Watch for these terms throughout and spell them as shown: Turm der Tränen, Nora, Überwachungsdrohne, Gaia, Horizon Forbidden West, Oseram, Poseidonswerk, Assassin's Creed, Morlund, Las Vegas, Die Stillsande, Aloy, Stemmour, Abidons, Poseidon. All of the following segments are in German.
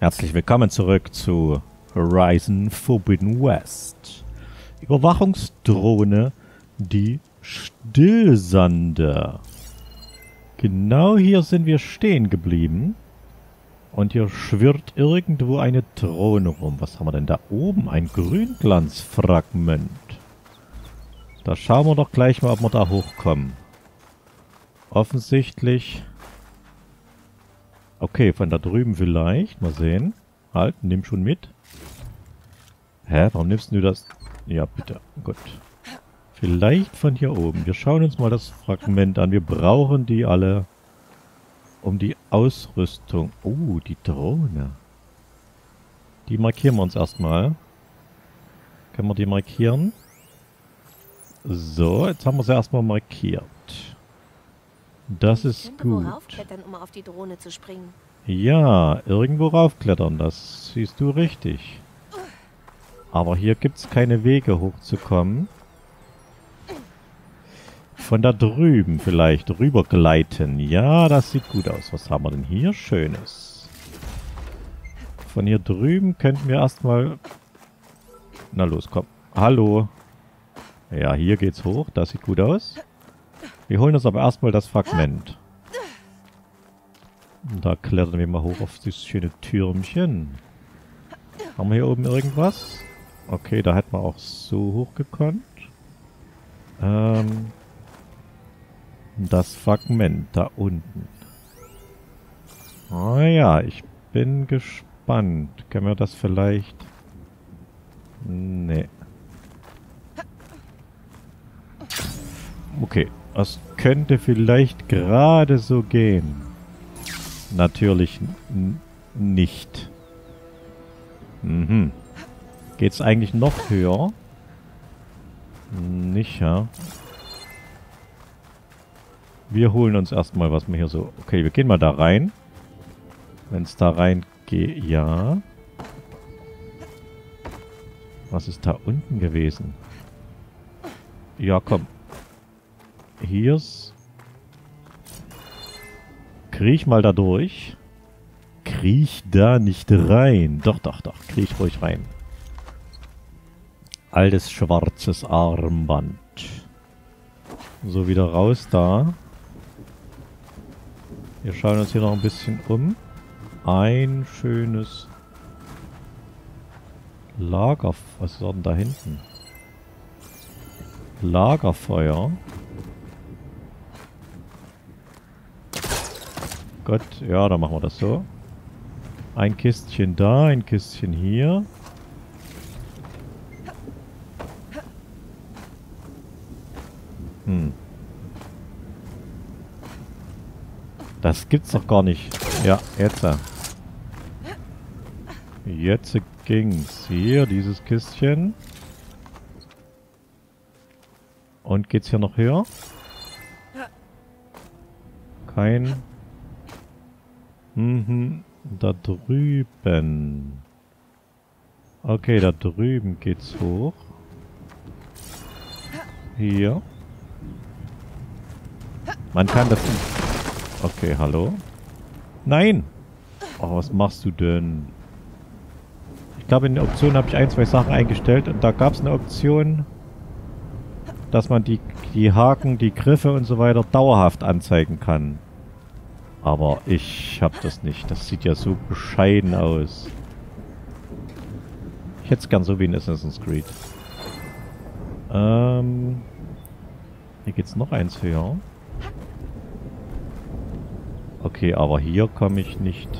Herzlich willkommen zurück zu Horizon Forbidden West. Überwachungsdrohne, die Stillsande. Genau hier sind wir stehen geblieben. Und hier schwirrt irgendwo eine Drohne rum. Was haben wir denn da oben? Ein Grünglanzfragment. Da schauen wir doch gleich mal, ob wir da hochkommen. Offensichtlich... Okay, von da drüben vielleicht. Mal sehen. Halt, nimm schon mit. Hä, warum nimmst du das? Ja, bitte. Gut. Vielleicht von hier oben. Wir schauen uns mal das Fragment an. Wir brauchen die alle, um die Ausrüstung... Oh, die Drohne. Die markieren wir uns erstmal. Können wir die markieren? So, jetzt haben wir sie erstmal markiert. Das ist gut. Um auf die Drohne zu springen. Ja, irgendwo raufklettern, das siehst du richtig. Aber hier gibt es keine Wege hochzukommen. Von da drüben vielleicht rübergleiten. Ja, das sieht gut aus. Was haben wir denn hier Schönes? Von hier drüben könnten wir erstmal... Na los, komm. Hallo. Ja, hier geht's hoch. Das sieht gut aus. Wir holen uns aber erstmal das Fragment. Da klettern wir mal hoch auf dieses schöne Türmchen. Haben wir hier oben irgendwas? Okay, da hätten wir auch so hoch gekonnt. Das Fragment da unten. Ah ja, ich bin gespannt. Können wir das vielleicht... Nee. Okay, das könnte vielleicht gerade so gehen. Natürlich nicht. Mhm. Geht's eigentlich noch höher? Nicht, ja. Wir holen uns erstmal, was wir hier so... Okay, wir gehen mal da rein. Wenn es da rein geht... Ja. Was ist da unten gewesen? Ja, komm. Hier's. Kriech mal da durch. Kriech da nicht rein. Doch, doch, doch. Kriech ruhig rein. Altes schwarzes Armband. So, wieder raus da. Wir schauen uns hier noch ein bisschen um. Ein schönes Lager... Was ist denn da hinten? Lagerfeuer. Gott, ja, dann machen wir das so. Ein Kistchen da, ein Kistchen hier. Hm. Das gibt's doch gar nicht. Ja, jetzt. Jetzt ging's. Hier, dieses Kistchen. Und geht's hier noch höher? Kein... Mhm, da drüben. Okay, da drüben geht's hoch. Hier. Man kann das... Okay, hallo? Nein! Oh, was machst du denn? Ich glaube, in den Optionen habe ich ein, zwei Sachen eingestellt. Und da gab es eine Option, dass man die Haken, die Griffe und so weiter dauerhaft anzeigen kann. Aber ich habe das nicht. Das sieht ja so bescheiden aus. Ich hätte es gern so wie in Assassin's Creed. Hier geht's noch eins höher. Okay, aber hier komme ich nicht.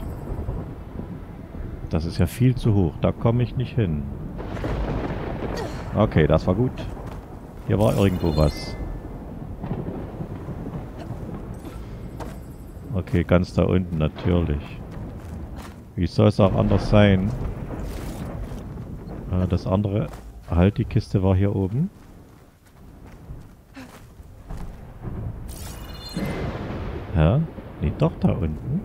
Das ist ja viel zu hoch. Da komme ich nicht hin. Okay, das war gut. Hier war irgendwo was. Okay, ganz da unten, natürlich. Wie soll es auch anders sein? Das andere... Halt, die Kiste war hier oben. Hä? Nee, doch da unten.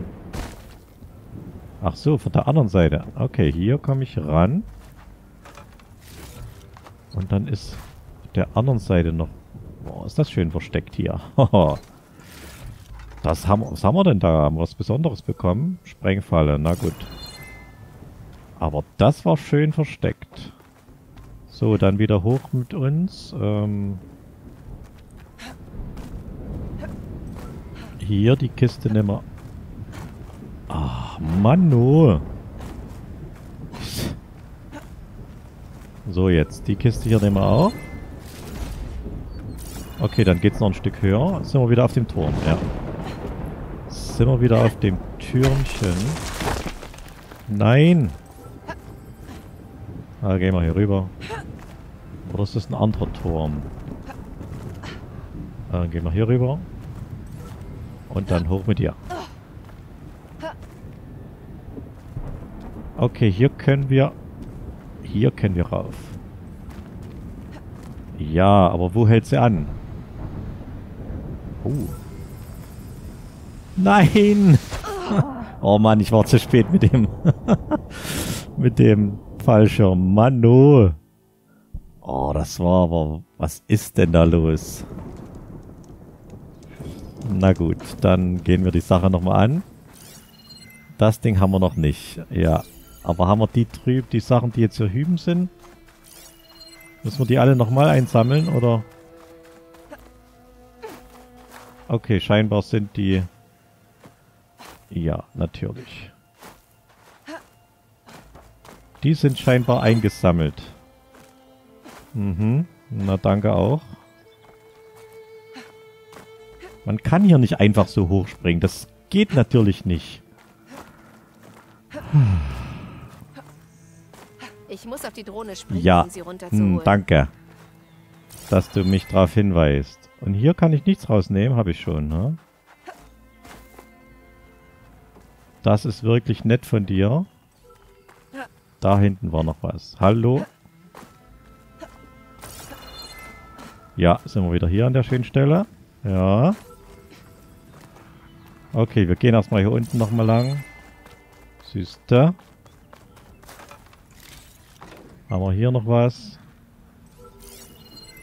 Ach so, von der anderen Seite. Okay, hier komme ich ran. Und dann ist auf der anderen Seite noch... Boah, ist das schön versteckt hier. Haha. Was haben wir denn da? Haben wir was Besonderes bekommen? Sprengfalle, na gut. Aber das war schön versteckt. So, dann wieder hoch mit uns. Hier die Kiste nehmen wir. Ach, Mann, oh. So, jetzt. Die Kiste hier nehmen wir auch. Okay, dann geht's noch ein Stück höher. Sind wir wieder auf dem Turm, ja. Sind wir wieder auf dem Türmchen. Nein! Ah, gehen wir hier rüber. Oder ist das ein anderer Turm? Dann gehen wir hier rüber. Und dann hoch mit ihr. Okay, hier können wir... Hier können wir rauf. Ja, aber wo hält sie an? Oh. Nein! Oh Mann, ich war zu spät mit dem... mit dem Fallschirm. Mann, oh. Oh, das war aber... Was ist denn da los? Na gut, dann gehen wir die Sache nochmal an. Das Ding haben wir noch nicht. Ja, aber haben wir die drüben, die Sachen, die jetzt hier hüben sind? Müssen wir die alle nochmal einsammeln, oder? Okay, scheinbar sind die... Ja, natürlich. Die sind scheinbar eingesammelt. Mhm, na danke auch. Man kann hier nicht einfach so hochspringen. Das geht natürlich nicht. Ich muss auf die Drohne springen, ja, um sie runterzuholen. Danke, dass du mich darauf hinweist. Und hier kann ich nichts rausnehmen, habe ich schon. Ne? Das ist wirklich nett von dir. Da hinten war noch was. Hallo. Ja, sind wir wieder hier an der schönen Stelle. Ja. Okay, wir gehen erstmal hier unten nochmal lang. Süßte. Haben wir hier noch was?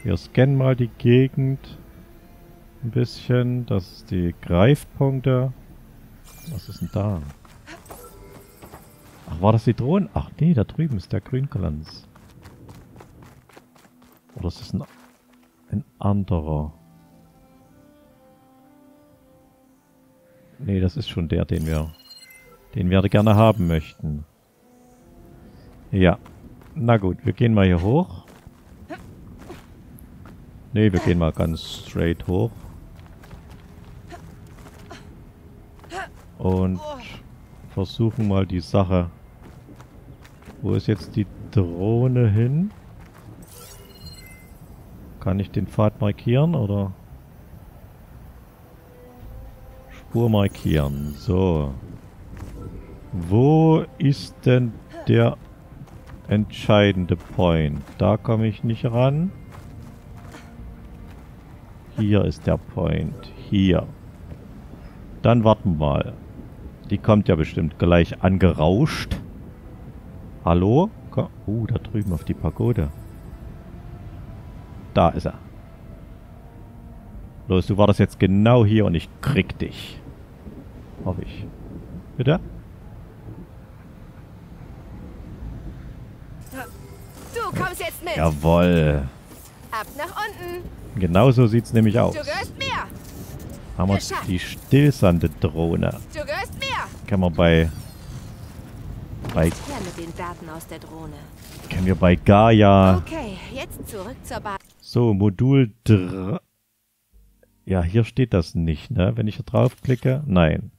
Wir scannen mal die Gegend. Ein bisschen. Das ist die Greifpunkte. Was ist denn da? Ach, war das die Drohne? Ach nee, da drüben ist der Grünglanz. Oder ist das ein anderer? Nee, das ist schon der, den wir gerne haben möchten. Ja. Na gut, wir gehen mal hier hoch. Nee, wir gehen mal ganz straight hoch. Und versuchen mal die Sache. Wo ist jetzt die Drohne hin? Kann ich den Pfad markieren, oder? Spur markieren. So. Wo ist denn der entscheidende Point? Da komme ich nicht ran. Hier ist der Point. Hier. Dann warten wir mal. Die kommt ja bestimmt gleich angerauscht. Hallo? Da drüben auf die Pagode. Da ist er. Los, du wartest jetzt genau hier und ich krieg dich. Hoffe ich. Bitte? Du kommst jetzt mit. Jawohl. Ab nach unten. Genau so sieht's nämlich aus. Du gehörst mir. Haben wir die Stillsande-Drohne. Du gehörst mir. Können wir bei Gaia. Okay, jetzt zurück zur Basis. So, Modul 3. Ja, hier steht das nicht, ne? Wenn ich hier draufklicke, nein.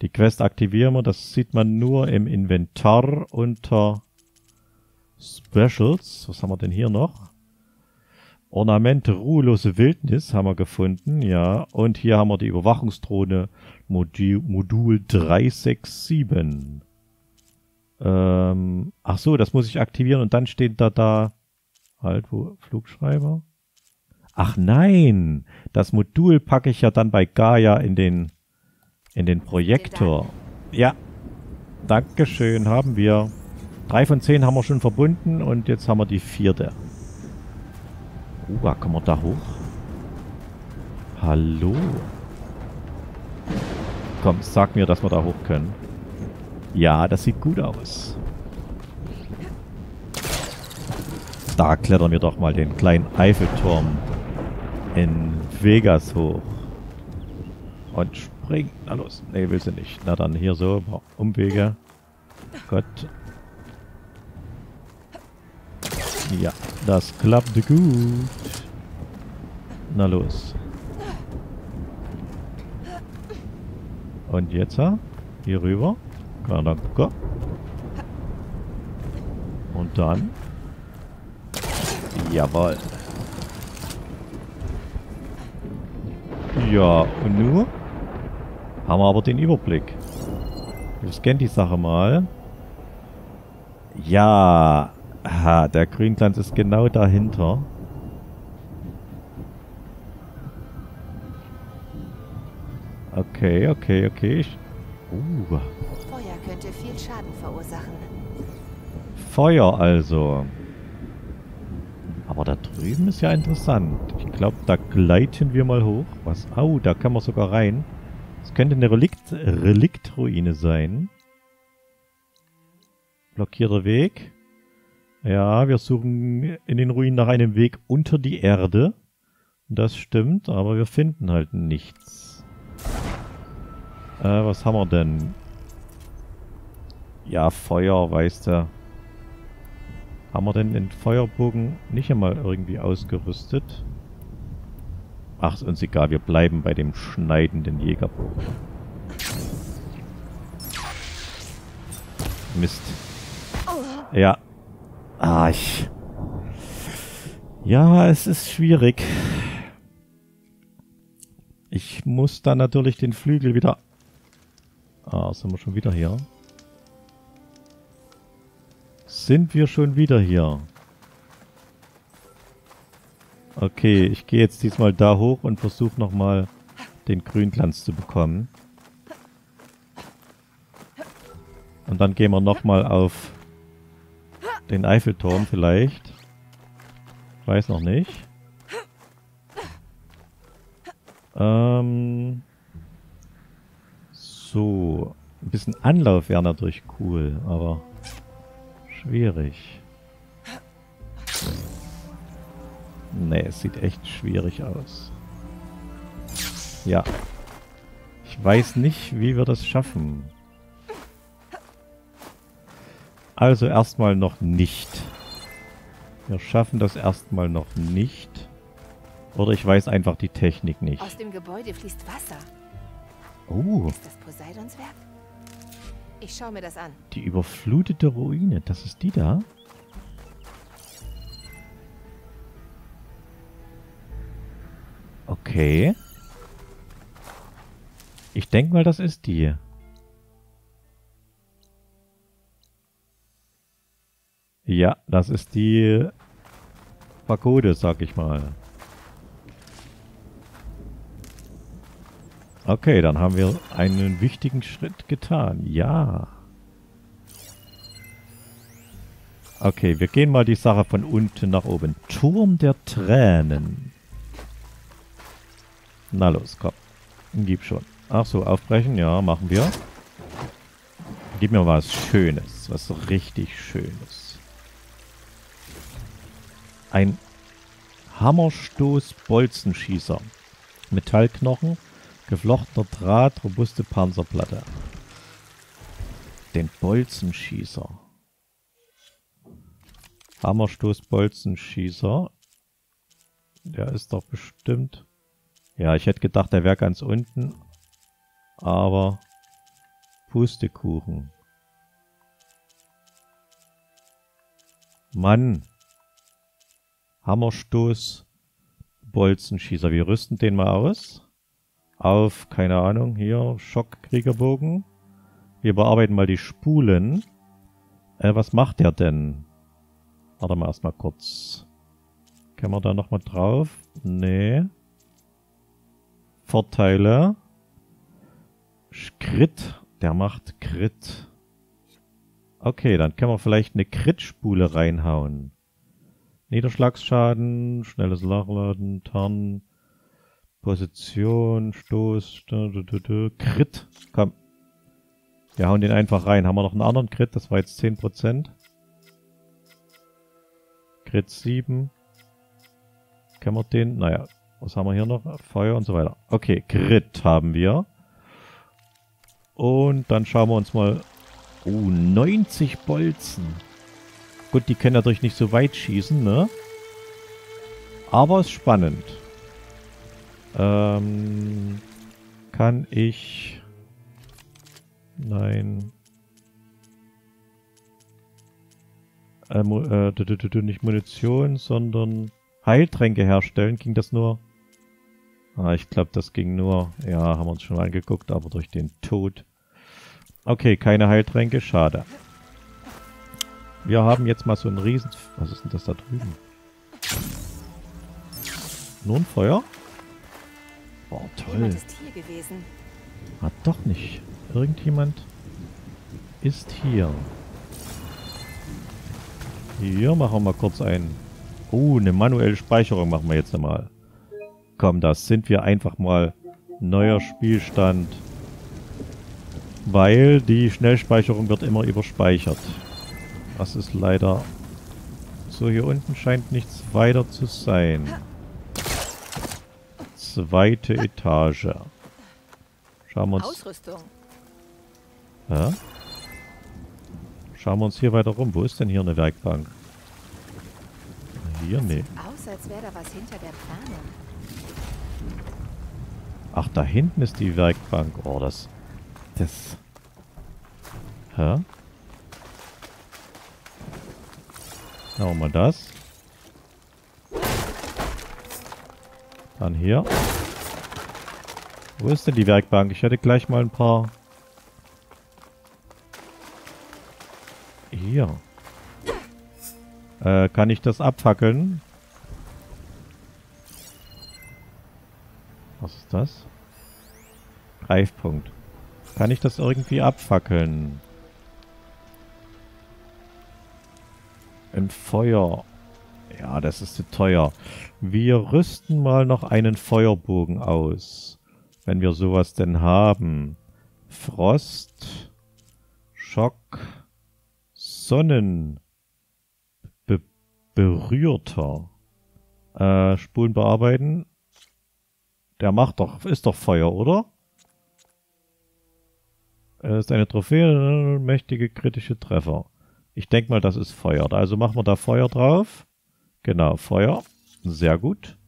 Die Quest aktivieren wir, das sieht man nur im Inventar unter Specials. Was haben wir denn hier noch? Ornament ruhelose Wildnis haben wir gefunden, ja. Und hier haben wir die Überwachungsdrohne Modul 367. Ach so, das muss ich aktivieren und dann steht da... Halt, wo? Flugschreiber? Ach nein, das Modul packe ich ja dann bei Gaia in den Projektor. Ja, dankeschön, haben wir. 3 von 10 haben wir schon verbunden und jetzt haben wir die 4. Kommen wir da hoch? Hallo? Komm, sag mir, dass wir da hoch können. Ja, das sieht gut aus. Da klettern wir doch mal den kleinen Eiffelturm in Vegas hoch. Und springen. Na los. Ne, will sie nicht. Na dann hier so. Umwege. Gott. Ja, das klappte gut. Na los. Und jetzt hier rüber. Und dann. Jawohl. Ja, und nur haben wir aber den Überblick. Wir scannen die Sache mal. Ja. Aha, der Grünglanz ist genau dahinter. Okay, okay, okay. Feuer könnte viel Schaden verursachen. Feuer also. Aber da drüben ist ja interessant. Ich glaube, da gleiten wir mal hoch. Was? Au, da kann man sogar rein. Es könnte eine Reliktruine sein. Blockierter Weg. Ja, wir suchen in den Ruinen nach einem Weg unter die Erde. Das stimmt, aber wir finden halt nichts. Was haben wir denn? Ja, Feuer, weißt du. Haben wir denn den Feuerbogen nicht einmal irgendwie ausgerüstet? Ach, ist uns egal, wir bleiben bei dem schneidenden Jägerbogen. Mist. Ja. Ah, ich... Ja, es ist schwierig. Ich muss dann natürlich den Flügel wieder... Ah, sind wir schon wieder hier? Sind wir schon wieder hier? Okay, ich gehe jetzt diesmal da hoch und versuche nochmal den Grünglanz zu bekommen. Und dann gehen wir nochmal auf... den Eiffelturm vielleicht. Ich weiß noch nicht. So. Ein bisschen Anlauf wäre natürlich cool, aber schwierig. Nee, es sieht echt schwierig aus. Ja. Ich weiß nicht, wie wir das schaffen. Also erstmal noch nicht. Wir schaffen das erstmal noch nicht. Oder ich weiß einfach die Technik nicht. Aus dem Gebäude fließt Wasser. Oh. Ist das Poseidonswerk? Ich schaue mir das an. Die überflutete Ruine, das ist die da? Okay. Ich denke mal, das ist die. Ja, das ist die Pagode, sag ich mal. Okay, dann haben wir einen wichtigen Schritt getan. Ja. Okay, wir gehen mal die Sache von unten nach oben. Turm der Tränen. Na los, komm. Gib schon. Ach so, aufbrechen. Ja, machen wir. Gib mir was Schönes. Was richtig Schönes. Ein Hammerstoß-Bolzenschießer. Metallknochen, geflochtener Draht, robuste Panzerplatte. Den Bolzenschießer. Hammerstoß-Bolzenschießer. Der ist doch bestimmt... Ja, ich hätte gedacht, der wäre ganz unten. Aber... Pustekuchen. Mann! Hammerstoß, Bolzenschießer. Wir rüsten den mal aus. Auf, keine Ahnung, hier, Schockkriegerbogen. Wir bearbeiten mal die Spulen. Was macht der denn? Warte mal erstmal kurz. Können wir da nochmal drauf? Nee. Vorteile. Crit. Der macht Crit. Okay, dann können wir vielleicht eine Crit-Spule reinhauen. Niederschlagsschaden, schnelles Nachladen, Tarn, Position, Stoß, Crit. Komm. Wir hauen den einfach rein. Haben wir noch einen anderen Crit? Das war jetzt 10%. Grid 7. Können wir den? Naja, was haben wir hier noch? Feuer und so weiter. Okay, Grid haben wir. Und dann schauen wir uns mal... Oh, 90 Bolzen. Gut, die können natürlich nicht so weit schießen, ne? Aber ist spannend. Kann ich... Nein. Nicht Munition, sondern Heiltränke herstellen. Ging das nur? Ah, ich glaube, das ging nur... Ja, haben wir uns schon mal angeguckt, aber durch den Tod. Okay, keine Heiltränke, schade. Wir haben jetzt mal so einen riesen... Was ist denn das da drüben? Nur ein Feuer? Boah, toll. Ah, doch nicht. Irgendjemand ist hier. Hier machen wir mal kurz einen. Oh, eine manuelle Speicherung machen wir jetzt einmal. Komm, das sind wir einfach mal. Neuer Spielstand. Weil die Schnellspeicherung wird immer überspeichert. Das ist leider... So, hier unten scheint nichts weiter zu sein. Zweite Etage. Schauen wir uns... Ausrüstung. Ja? Schauen wir uns hier weiter rum. Wo ist denn hier eine Werkbank? Hier, nee. Aus, als wäre da was hinter der Plane. Ach, da hinten ist die Werkbank. Oh, das... Das... Hä? Schauen wir mal das. Dann hier. Wo ist denn die Werkbank? Ich hätte gleich mal ein paar... Hier. Kann ich das abfackeln? Was ist das? Greifpunkt. Kann ich das irgendwie abfackeln? Ein Feuer. Ja, das ist zu teuer. Wir rüsten mal noch einen Feuerbogen aus. Wenn wir sowas denn haben. Frost. Schock. Sonnen. Berührter. Spulen bearbeiten. Der macht doch, ist doch Feuer, oder? Ist eine Trophäe. Mächtige kritische Treffer. Ich denke mal, das ist Feuer. Also machen wir da Feuer drauf. Genau, Feuer. Sehr gut.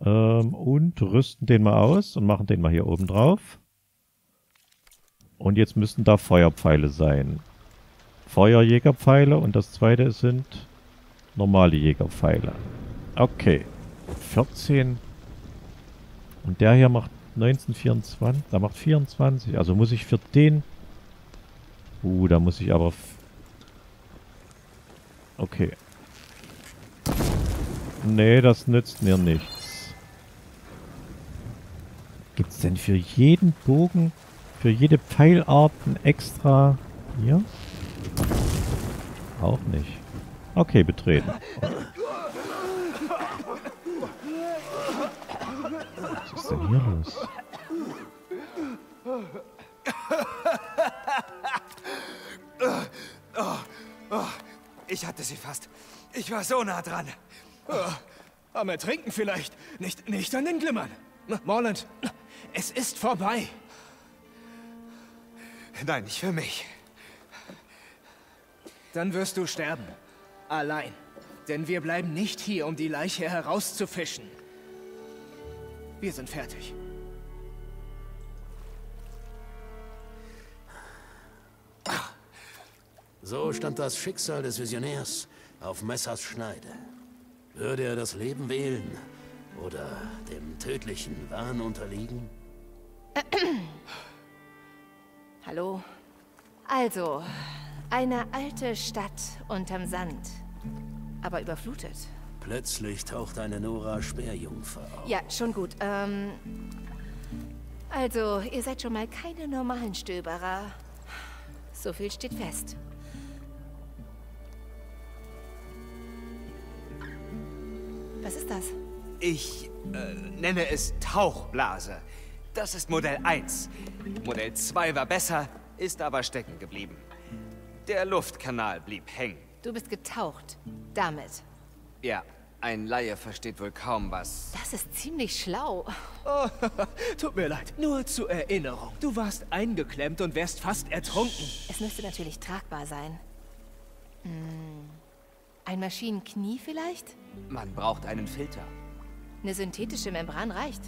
Und rüsten den mal aus und machen den mal hier oben drauf. Und jetzt müssten da Feuerpfeile sein. Feuerjägerpfeile und das zweite sind normale Jägerpfeile. Okay. 14. Und der hier macht 1924. Da macht 24. Also muss ich für den... da muss ich aber... Okay. Nee, das nützt mir nichts. Gibt's denn für jeden Bogen, für jede Pfeilart ein extra... Hier? Auch nicht. Okay, betreten. Was ist denn hier los? Ich hatte sie fast. Ich war so nah dran. Am Ertrinken vielleicht. Nicht an den Glimmern. Morlund, es ist vorbei. Nein, nicht für mich. Dann wirst du sterben. Allein. Denn wir bleiben nicht hier, um die Leiche herauszufischen. Wir sind fertig. So stand das Schicksal des Visionärs auf Messers Schneide. Würde er das Leben wählen oder dem tödlichen Wahn unterliegen? Hallo? Also, eine alte Stadt unterm Sand, aber überflutet. Plötzlich taucht eine Nora Speerjungfer auf. Ja, schon gut. Also, ihr seid schon mal keine normalen Stöberer. So viel steht fest. Was ist das? Ich nenne es Tauchblase. Das ist Modell 1. Modell 2 war besser, ist aber stecken geblieben. Der Luftkanal blieb hängen. Du bist getaucht. Damit. Ja, ein Laie versteht wohl kaum was. Das ist ziemlich schlau. Oh, tut mir leid. Nur zur Erinnerung. Du warst eingeklemmt und wärst fast ertrunken. Es müsste natürlich tragbar sein. Ein Maschinenknie vielleicht? Man braucht einen Filter. Eine synthetische Membran reicht.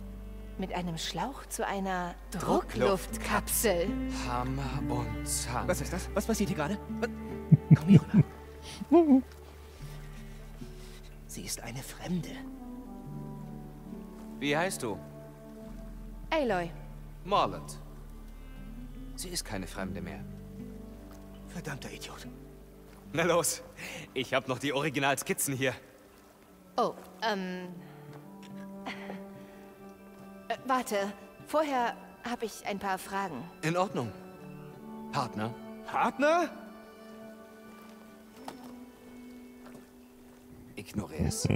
Mit einem Schlauch zu einer Druckluftkapsel. Hammer und Zahn. Was ist das? Was passiert hier gerade? Komm hier rüber. Sie ist eine Fremde. Wie heißt du? Aloy. Morlund. Sie ist keine Fremde mehr. Verdammter Idiot. Na los. Ich habe noch die Originalskizzen hier. Oh, warte. Vorher habe ich ein paar Fragen. In Ordnung. Partner. Partner? Ignoriere es.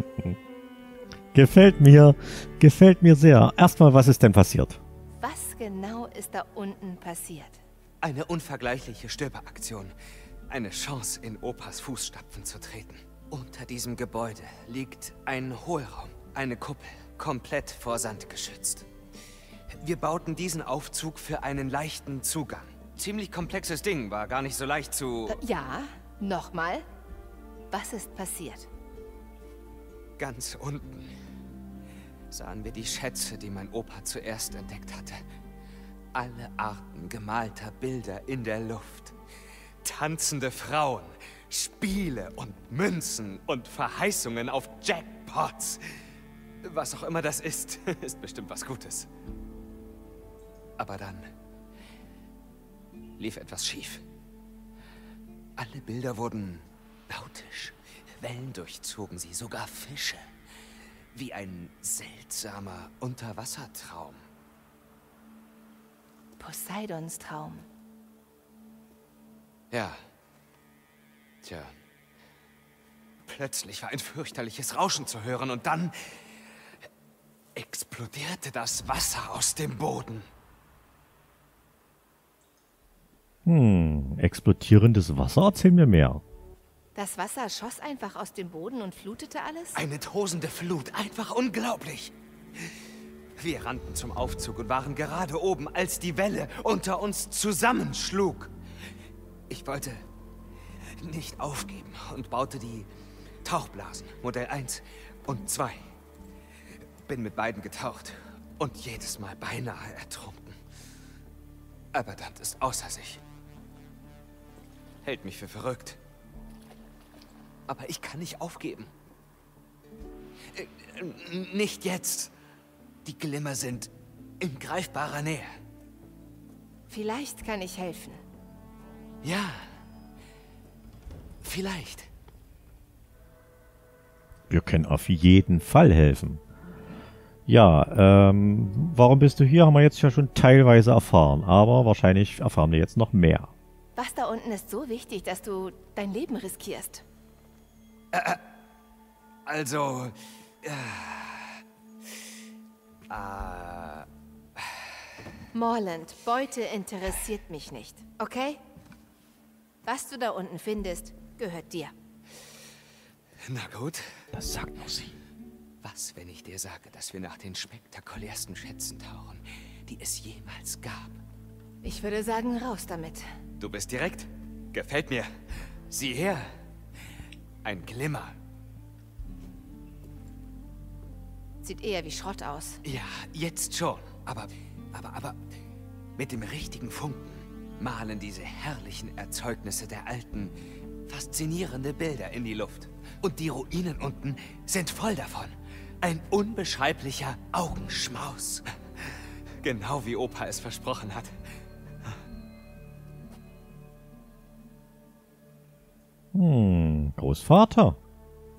Gefällt mir. Gefällt mir sehr. Erstmal, was ist denn passiert? Was genau ist da unten passiert? Eine unvergleichliche Stöberaktion. Eine Chance, in Opas Fußstapfen zu treten. Unter diesem Gebäude liegt ein Hohlraum, eine Kuppel, komplett vor Sand geschützt. Wir bauten diesen Aufzug für einen leichten Zugang. Ziemlich komplexes Ding, war gar nicht so leicht zu... Ja, nochmal. Was ist passiert? Ganz unten sahen wir die Schätze, die mein Opa zuerst entdeckt hatte. Alle Arten gemalter Bilder in der Luft. Tanzende Frauen, Spiele und Münzen und Verheißungen auf Jackpots. Was auch immer das ist, ist bestimmt was Gutes. Aber dann lief etwas schief. Alle Bilder wurden nautisch. Wellen durchzogen sie, sogar Fische. Wie ein seltsamer Unterwassertraum. Poseidons Traum. Ja. Tja. Plötzlich war ein fürchterliches Rauschen zu hören und dann explodierte das Wasser aus dem Boden. Explodierendes Wasser? Erzähl mir mehr. Das Wasser schoss einfach aus dem Boden und flutete alles? Eine tosende Flut, einfach unglaublich. Wir rannten zum Aufzug und waren gerade oben, als die Welle unter uns zusammenschlug. Ich wollte nicht aufgeben und baute die Tauchblasen, Modell 1 und 2. Bin mit beiden getaucht und jedes Mal beinahe ertrunken. Abidons ist außer sich. Hält mich für verrückt. Aber ich kann nicht aufgeben. Nicht jetzt. Die Glimmer sind in greifbarer Nähe. Vielleicht kann ich helfen. Ja. Vielleicht. Wir können auf jeden Fall helfen. Ja, warum bist du hier? Haben wir jetzt ja schon teilweise erfahren. Aber wahrscheinlich erfahren wir jetzt noch mehr. Was da unten ist so wichtig, dass du dein Leben riskierst. Also... Morlund, Beute interessiert mich nicht, okay? Was du da unten findest, gehört dir. Na gut. Das sagt nur sie. Was, wenn ich dir sage, dass wir nach den spektakulärsten Schätzen tauchen, die es jemals gab? Ich würde sagen, raus damit. Du bist direkt. Gefällt mir. Sieh her. Ein Glimmer. Sieht eher wie Schrott aus. Ja, jetzt schon. Aber mit dem richtigen Funken malen diese herrlichen Erzeugnisse der Alten faszinierende Bilder in die Luft. Und die Ruinen unten sind voll davon. Ein unbeschreiblicher Augenschmaus. Genau wie Opa es versprochen hat. Großvater.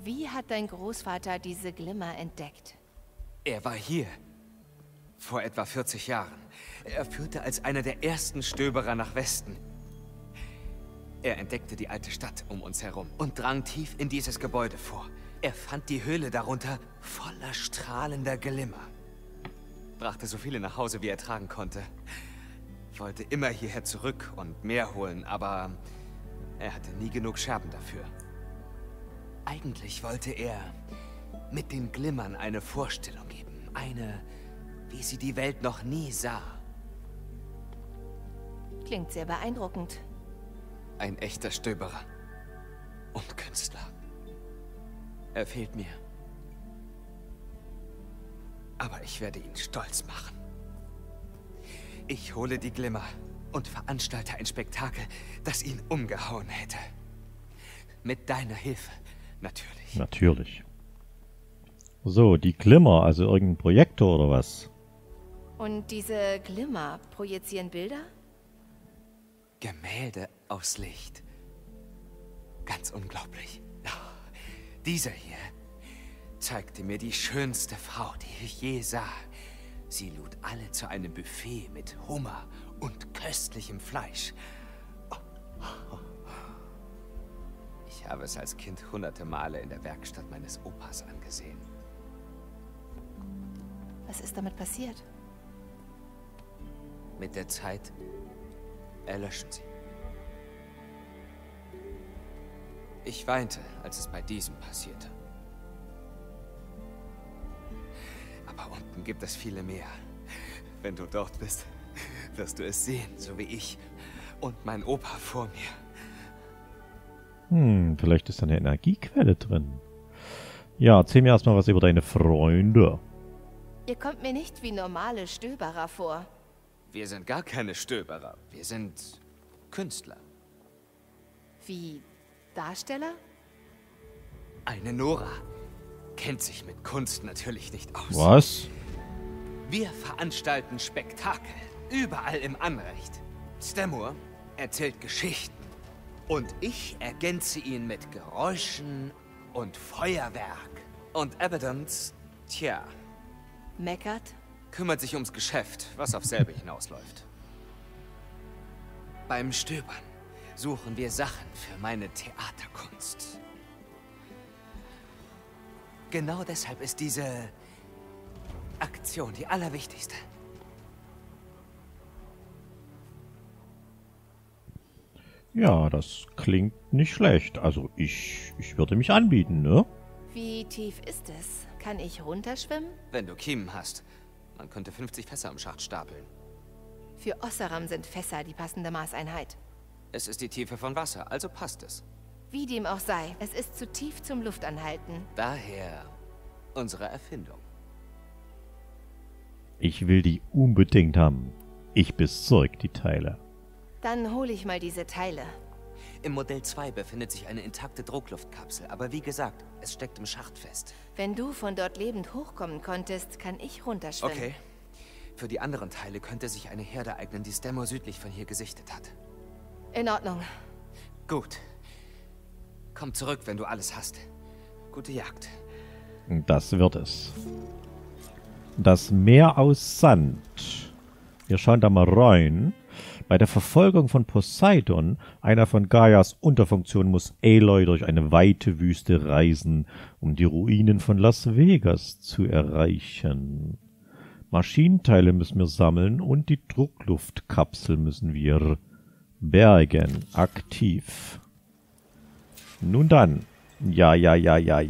Wie hat dein Großvater diese Glimmer entdeckt? Er war hier. Vor etwa 40 Jahren. Er führte als einer der ersten Stöberer nach Westen. Er entdeckte die alte Stadt um uns herum und drang tief in dieses Gebäude vor. Er fand die Höhle darunter voller strahlender Glimmer. Brachte so viele nach Hause, wie er tragen konnte. Wollte immer hierher zurück und mehr holen, aber... er hatte nie genug Scherben dafür. Eigentlich wollte er mit den Glimmern eine Vorstellung geben. Eine, wie sie die Welt noch nie sah. Klingt sehr beeindruckend. Ein echter Stöberer. Und Künstler. Er fehlt mir. Aber ich werde ihn stolz machen. Ich hole die Glimmer und veranstalte ein Spektakel, das ihn umgehauen hätte. Mit deiner Hilfe, natürlich. Natürlich. So, die Glimmer, also irgendein Projektor oder was? Und diese Glimmer projizieren Bilder? Gemälde aus Licht. Ganz unglaublich. Dieser hier zeigte mir die schönste Frau, die ich je sah. Sie lud alle zu einem Buffet mit Hummer und köstlichem Fleisch. Ich habe es als Kind hunderte Male in der Werkstatt meines Opas angesehen. Was ist damit passiert? Mit der Zeit erlöschen sie. Ich weinte, als es bei diesem passierte. Aber unten gibt es viele mehr. Wenn du dort bist, wirst du es sehen, so wie ich und mein Opa vor mir. Hm, vielleicht ist da eine Energiequelle drin. Ja, erzähl mir erstmal was über deine Freunde. Ihr kommt mir nicht wie normale Stöberer vor. Wir sind gar keine Stöberer. Wir sind Künstler. Wie Darsteller? Eine Nora kennt sich mit Kunst natürlich nicht aus. Was? Wir veranstalten Spektakel, überall im Anrecht. Stemmour erzählt Geschichten und ich ergänze ihn mit Geräuschen und Feuerwerk. Und Abidons, tja, meckert, kümmert sich ums Geschäft, was auf selber hinausläuft. Beim Stöbern suchen wir Sachen für meine Theaterkunst. Genau deshalb ist diese Aktion die allerwichtigste. Ja, das klingt nicht schlecht. Also ich würde mich anbieten, ne? Wie tief ist es? Kann ich runterschwimmen? Wenn du Kiemen hast, man könnte 50 Fässer im Schacht stapeln. Für Oseram sind Fässer die passende Maßeinheit. Es ist die Tiefe von Wasser, also passt es. Wie dem auch sei, es ist zu tief zum Luftanhalten. Daher unsere Erfindung. Ich will die unbedingt haben. Ich besorge die Teile. Dann hole ich mal diese Teile. Im Modell 2 befindet sich eine intakte Druckluftkapsel, aber wie gesagt, es steckt im Schacht fest. Wenn du von dort lebend hochkommen konntest, kann ich runterschwimmen. Okay. Für die anderen Teile könnte sich eine Herde eignen, die Stemmour südlich von hier gesichtet hat. In Ordnung. Gut. Komm zurück, wenn du alles hast. Gute Jagd. Das wird es. Das Meer aus Sand. Wir schauen da mal rein. Bei der Verfolgung von Poseidon, einer von Gaias Unterfunktionen, muss Aloy durch eine weite Wüste reisen, um die Ruinen von Las Vegas zu erreichen. Maschinenteile müssen wir sammeln und die Druckluftkapsel müssen wir bergen. Aktiv. Nun dann. Ja. Wir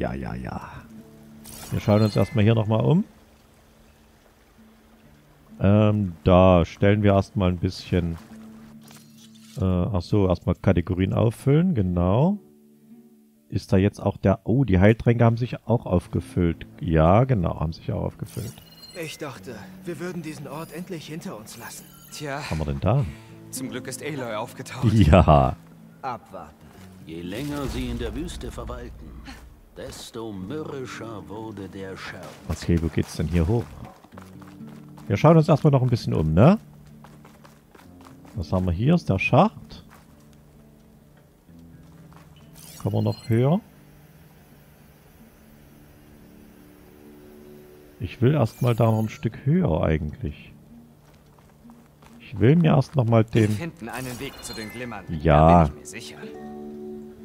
schauen uns erstmal hier nochmal um. Da stellen wir erstmal ein bisschen... Achso, erstmal Kategorien auffüllen, genau. Ist da jetzt auch der... Oh, die Heiltränke haben sich auch aufgefüllt. Ja, genau, haben sich auch aufgefüllt. Ich dachte, wir würden diesen Ort endlich hinter uns lassen. Tja. Was haben wir denn da? Zum Glück ist Aloy aufgetaucht. Ja. Abwarten. Je länger sie in der Wüste verweilten, desto mürrischer wurde der Scherz. Okay, wo geht's denn hier hoch? Wir schauen uns erstmal noch ein bisschen um, ne? Was haben wir hier? Ist der Schacht. Kommen wir noch höher? Ich will erstmal da noch ein Stück höher eigentlich. Ich will mir erst nochmal den... Wir finden einen Weg zu den Glimmern. Ja. Da bin ich mir sicher.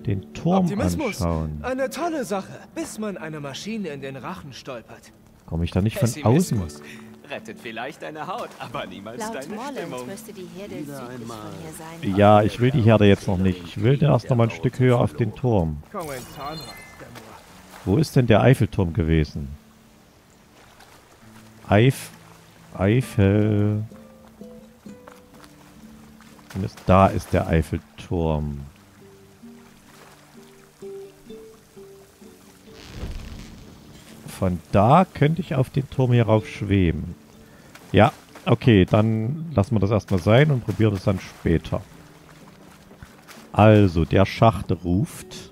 Den Turm anschauen. Eine tolle Sache, bis man eine Maschine in den Rachen stolpert. Komme ich da nicht von außen? Rettet vielleicht deine Haut, aber niemals deine Morlund müsste die Herde südlich von hier sein. Ja, ich will die Herde jetzt noch nicht. Ich will erst noch mal ein Stück höher auf den Turm. Wo ist denn der Eiffelturm gewesen? Eiffel. Da ist der Eiffelturm. Von da könnte ich auf den Turm hier rauf schweben. Ja, okay, dann lassen wir das erstmal sein und probieren es dann später. Also, der Schacht ruft.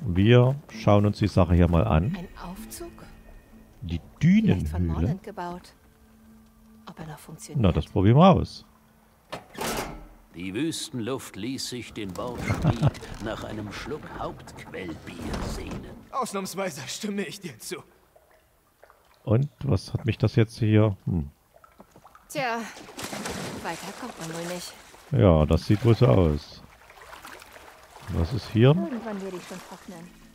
Wir schauen uns die Sache hier mal an. Ein Aufzug? Die Dünenhöhle. Na, das probieren wir aus. Die Wüstenluft ließ sich den Bauch Schmied nach einem Schluck Hauptquellbier sehnen. Ausnahmsweise stimme ich dir zu. Und was hat mich das jetzt hier? Tja, weiter kommt man wohl nicht. Ja, das sieht wohl so aus. Was ist hier? Irgendwann werde ich schon trocknen.